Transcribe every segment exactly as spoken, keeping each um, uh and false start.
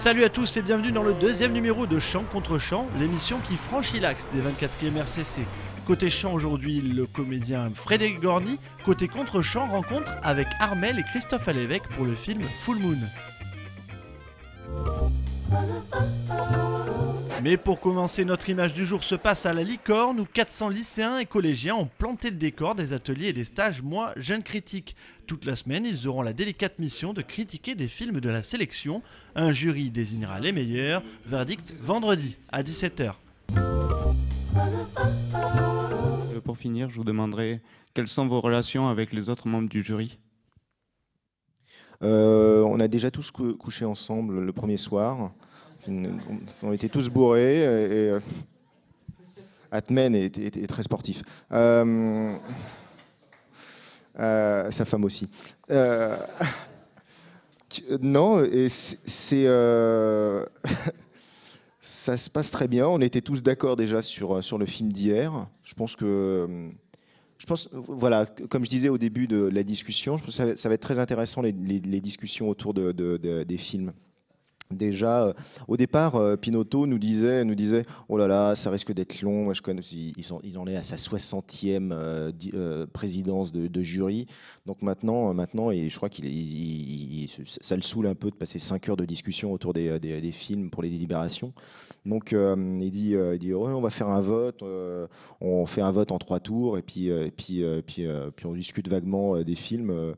Salut à tous et bienvenue dans le deuxième numéro de Champ contre Champ, l'émission qui franchit l'axe des vingt-quatrième R C C. Côté champ aujourd'hui, le comédien Frédéric Gorny. Côté contre champ, rencontre avec Armel et Christophe Alévêque pour le film Full Moon. Mais pour commencer, notre image du jour se passe à la Licorne où quatre cents lycéens et collégiens ont planté le décor des ateliers et des stages Moi Jeune Critique. Toute la semaine, ils auront la délicate mission de critiquer des films de la sélection. Un jury désignera les meilleurs. Verdict vendredi à dix-sept heures. Pour finir, je vous demanderai quelles sont vos relations avec les autres membres du jury ? Euh, on a déjà tous cou couché ensemble le premier soir. On était tous bourrés et, et Atmen est, est, est très sportif. Euh, euh, sa femme aussi. Euh, non, et c'est euh, ça se passe très bien. On était tous d'accord déjà sur sur le film d'hier. Je pense que je pense voilà, comme je disais au début de la discussion, je pense que ça, ça va être très intéressant les, les, les discussions autour de, de, de, des films. Déjà, euh, au départ, euh, Pinotto nous disait, nous disait, oh là là, ça risque d'être long. Moi, je connais, il, il, il en est à sa soixantième euh, di, euh, présidence de, de jury. Donc maintenant, euh, maintenant, et je crois qu'il, il, il, il, ça le saoule un peu de passer cinq heures de discussion autour des, des, des films pour les délibérations. Donc euh, il dit, euh, il dit oh, on va faire un vote, euh, on fait un vote en trois tours, et puis, euh, et puis, euh, puis, euh, puis on discute vaguement euh, des films. Euh,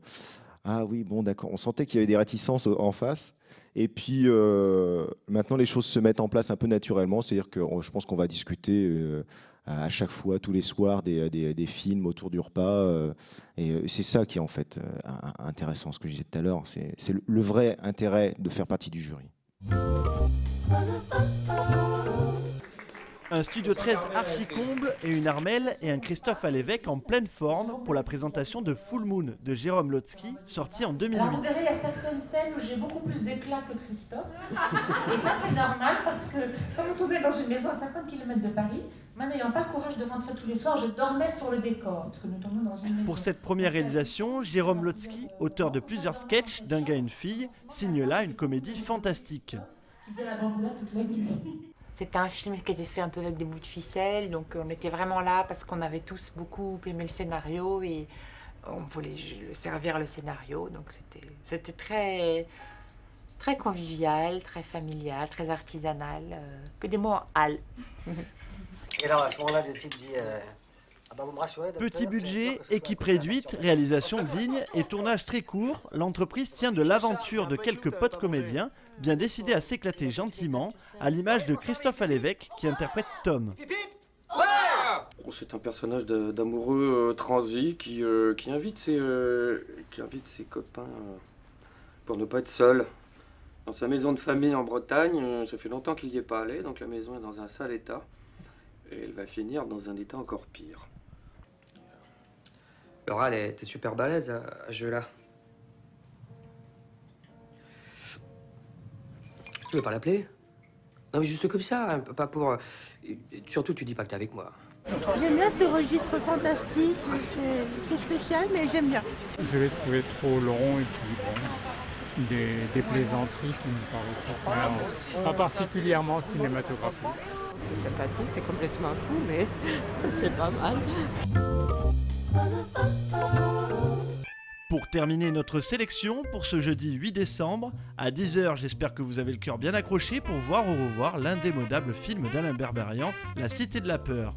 ah oui, bon, d'accord. On sentait qu'il y avait des réticences en face. Et puis, euh, maintenant, les choses se mettent en place un peu naturellement. C'est-à-dire que je pense qu'on va discuter euh, à chaque fois, tous les soirs, des, des, des films autour du repas. Euh, et c'est ça qui est en fait euh, intéressant, ce que je disais tout à l'heure. C'est le vrai intérêt de faire partie du jury. Un studio treize archi-comble et une Armel et un Christophe Alévêque en pleine forme pour la présentation de Full Moon de Jérôme Lotsky, sorti en deux mille huit. Alors vous verrez, il y a certaines scènes où j'ai beaucoup plus d'éclat que Christophe. Et ça, c'est normal parce que, comme on tournait dans une maison à cinquante kilomètres de Paris, moi n'ayant pas le courage de rentrer tous les soirs, je dormais sur le décor parce que nous tournions dans une maison. Pour cette première réalisation, Jérôme Lotsky, auteur de plusieurs sketchs d'un gars et une fille, signe là une comédie fantastique. Qui faisait la bamboula toute la nuit. C'était un film qui était fait un peu avec des bouts de ficelle, donc on était vraiment là parce qu'on avait tous beaucoup aimé le scénario et on voulait servir le scénario, donc c'était très, très convivial, très familial, très artisanal, euh, que des mots en hal. Et alors à ce moment-là, le type dit euh... Petit budget, équipe réduite, réalisation digne et tournage très court, l'entreprise tient de l'aventure de quelques potes comédiens, bien décidés à s'éclater gentiment, à l'image de Christophe Alévêque qui interprète Tom. C'est un personnage d'amoureux euh, transi qui, euh, qui, invite ses, euh, qui invite ses copains euh, pour ne pas être seul. Dans sa maison de famille en Bretagne, euh, ça fait longtemps qu'il n'y est pas allé, donc la maison est dans un sale état. Et elle va finir dans un état encore pire. Laura, elle était super balèze à, à ce jeu-là. Tu veux pas l'appeler? Non, mais juste comme ça, hein, pas pour... Et surtout, tu dis pas que t'es avec moi. J'aime bien ce registre fantastique, c'est spécial, mais j'aime bien. Je l'ai trouvé trop long et puis bon, des, des plaisanteries qui me paraissaient pas, pas particulièrement cinématographiques. C'est sympathique, c'est complètement fou, mais c'est pas mal. Pour terminer notre sélection, pour ce jeudi huit décembre, à dix heures, j'espère que vous avez le cœur bien accroché pour voir ou revoir l'indémodable film d'Alain Berberian, La Cité de la peur.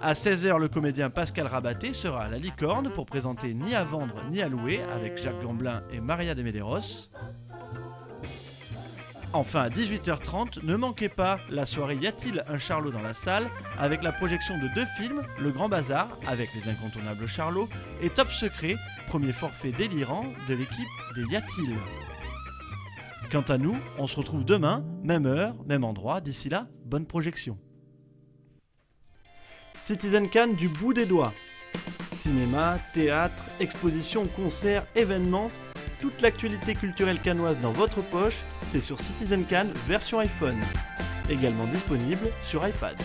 À seize heures, le comédien Pascal Rabaté sera à la Licorne pour présenter Ni à vendre ni à louer avec Jacques Gamblin et Maria de Medeiros. Enfin, à dix-huit heures trente, ne manquez pas la soirée Y a-t-il un charlot dans la salle avec la projection de deux films, Le Grand Bazar avec les incontournables charlots et Top Secret, premier forfait délirant de l'équipe des Y a-t-il. Quant à nous, on se retrouve demain, même heure, même endroit. D'ici là, bonne projection. Citizen Cannes du bout des doigts. Cinéma, théâtre, expositions, concerts, événements... Toute l'actualité culturelle cannoise dans votre poche, c'est sur Citizen Cannes version iPhone. Également disponible sur iPad.